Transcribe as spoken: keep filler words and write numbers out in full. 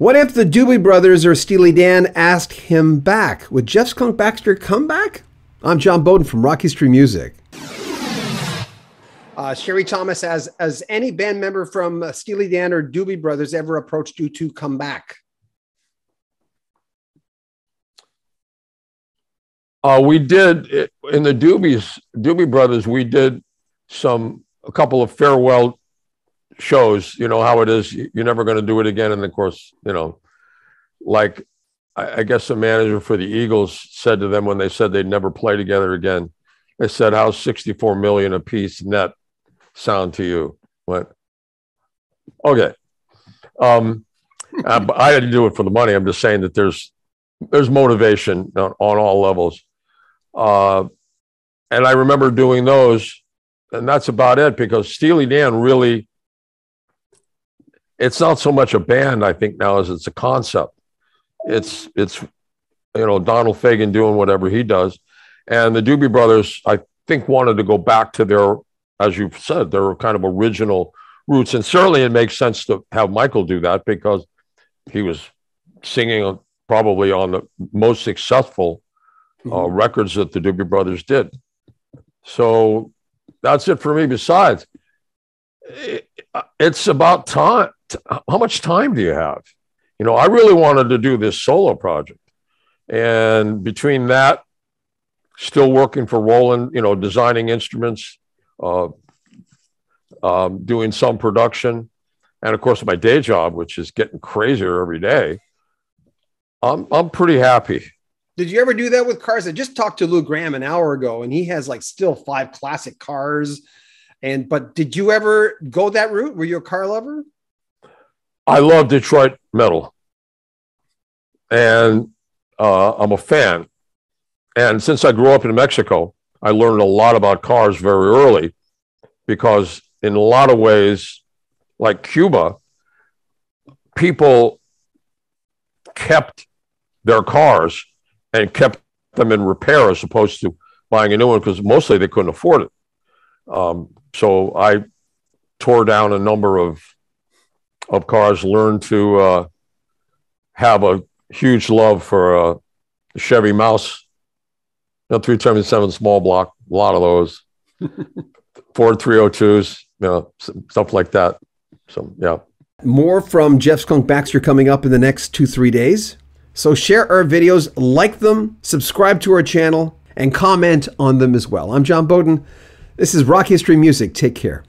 What if the Doobie Brothers or Steely Dan asked him back? Would Jeff Skunk Baxter come back? I'm John Bowden from Rock History Music. Uh, Sherry Thomas, as, as any band member from uh, Steely Dan or Doobie Brothers ever approached you to come back? Uh, we did, it, in the Doobies, Doobie Brothers, we did some, a couple of farewell shows. You know how it is, you're never going to do it again. And of course, you know, like I, I guess the manager for the Eagles said to them when they said they'd never play together again, they said, how's sixty-four million a piece net sound to you? Went, okay. Um, I, I didn't do it for the money. I'm just saying that there's, there's motivation on, on all levels. Uh, and I remember doing those, and that's about it, because Steely Dan really, it's not so much a band, I think, now as it's a concept. It's, it's, you know, Donald Fagen doing whatever he does. And the Doobie Brothers, I think, wanted to go back to their, as you've said, their kind of original roots. And certainly it makes sense to have Michael do that, because he was singing probably on the most successful uh, mm-hmm. records that the Doobie Brothers did. So that's it for me. Besides, it, it's about time. How much time do you have? You know, I really wanted to do this solo project. And between that, still working for Roland, you know, designing instruments, uh, um, doing some production. And of course, my day job, which is getting crazier every day. I'm, I'm pretty happy. Did you ever do that with cars? I just talked to Lou Graham an hour ago, and he has like still five classic cars. And, but did you ever go that route? Were you a car lover? I love Detroit metal, and uh, I'm a fan. And since I grew up in Mexico, I learned a lot about cars very early, because in a lot of ways, like Cuba, people kept their cars and kept them in repair as opposed to buying a new one, because mostly they couldn't afford it. Um, so I tore down a number of, of cars, learned to uh, have a huge love for uh, Chevy Mouse. You know, three seventy-seven small block, a lot of those. Ford three oh twos, you know, stuff like that. So, yeah. More from Jeff Skunk Baxter coming up in the next two, three days. So share our videos, like them, subscribe to our channel, and comment on them as well. I'm John Bowden. This is Rock History Music. Take care.